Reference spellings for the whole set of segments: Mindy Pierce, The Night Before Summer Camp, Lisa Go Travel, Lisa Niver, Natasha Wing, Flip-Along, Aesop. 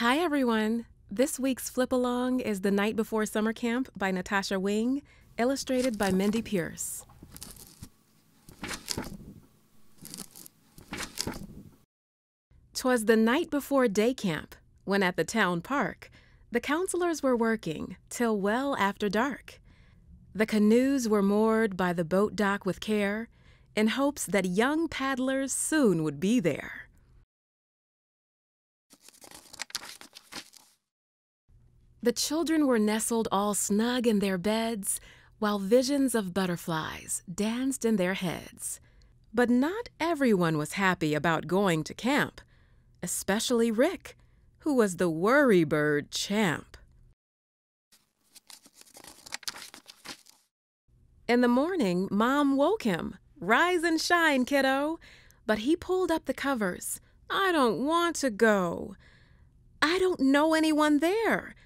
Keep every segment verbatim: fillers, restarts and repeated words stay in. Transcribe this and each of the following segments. Hi everyone! This week's flip along is The Night Before Summer Camp by Natasha Wing, illustrated by Mindy Pierce. "'Twas the night before day camp, when at the town park, the counselors were working till well after dark. The canoes were moored by the boat dock with care, in hopes that young paddlers soon would be there. The children were nestled all snug in their beds, while visions of butterflies danced in their heads. But not everyone was happy about going to camp, especially Rick, who was the worrybird champ. In the morning, Mom woke him. "Rise and shine, kiddo." But he pulled up the covers. "I don't want to go. I don't know anyone there.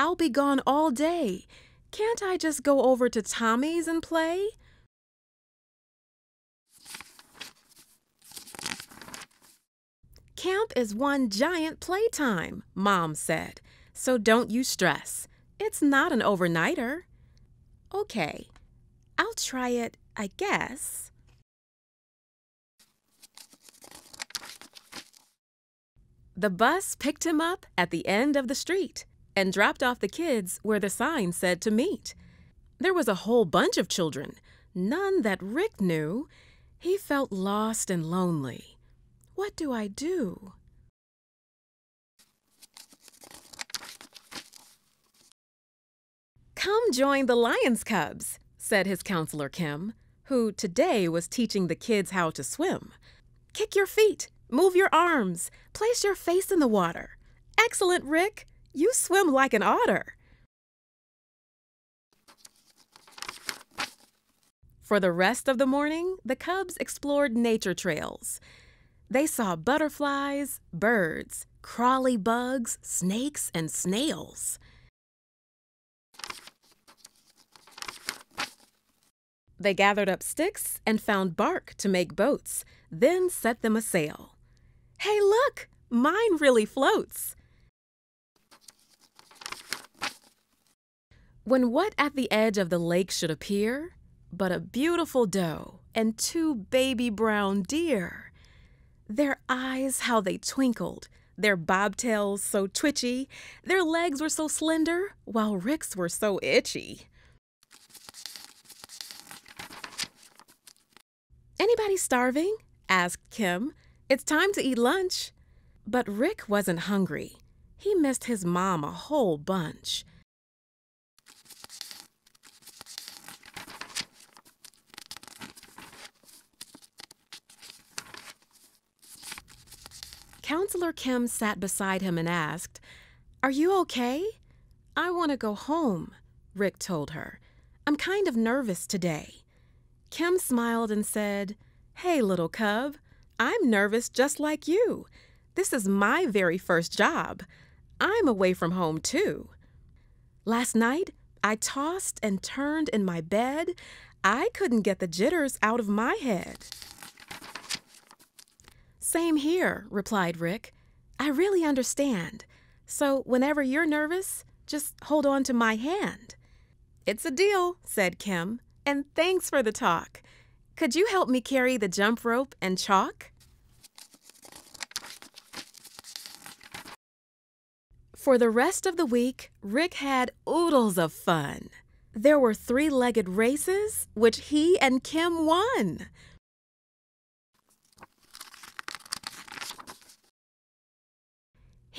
I'll be gone all day. Can't I just go over to Tommy's and play?" "Camp is one giant playtime," Mom said, "so don't you stress. It's not an overnighter." "Okay, I'll try it, I guess." The bus picked him up at the end of the street and dropped off the kids where the sign said to meet. There was a whole bunch of children, none that Rick knew. He felt lost and lonely. "What do I do?" "Come join the Lions Cubs," said his counselor Kim, who today was teaching the kids how to swim. "Kick your feet, move your arms, place your face in the water. Excellent, Rick! You swim like an otter." For the rest of the morning, the cubs explored nature trails. They saw butterflies, birds, crawly bugs, snakes, and snails. They gathered up sticks and found bark to make boats, then set them a sail. "Hey, look! Mine really floats!" When what at the edge of the lake should appear but a beautiful doe and two baby brown deer. Their eyes, how they twinkled, their bobtails so twitchy, their legs were so slender, while Rick's were so itchy. "Anybody starving?" asked Kim. "It's time to eat lunch." But Rick wasn't hungry. He missed his mom a whole bunch. Counselor Kim sat beside him and asked, "Are you okay?" "I want to go home," Rick told her. "I'm kind of nervous today." Kim smiled and said, "Hey, little cub, I'm nervous just like you. This is my very first job. I'm away from home, too. Last night, I tossed and turned in my bed. I couldn't get the jitters out of my head." "Same here," replied Rick. "I really understand. So whenever you're nervous, just hold on to my hand." "It's a deal," said Kim, "and thanks for the talk. Could you help me carry the jump rope and chalk?" For the rest of the week, Rick had oodles of fun. There were three-legged races, which he and Kim won.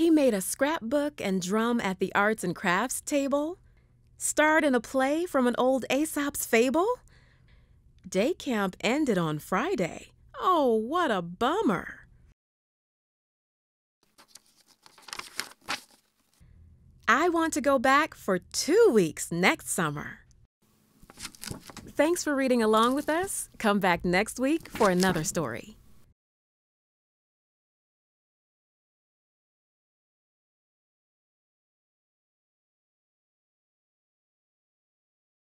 He made a scrapbook and drum at the arts and crafts table, starred in a play from an old Aesop's fable. Day camp ended on Friday. Oh, what a bummer! "I want to go back for two weeks next summer." Thanks for reading along with us. Come back next week for another story.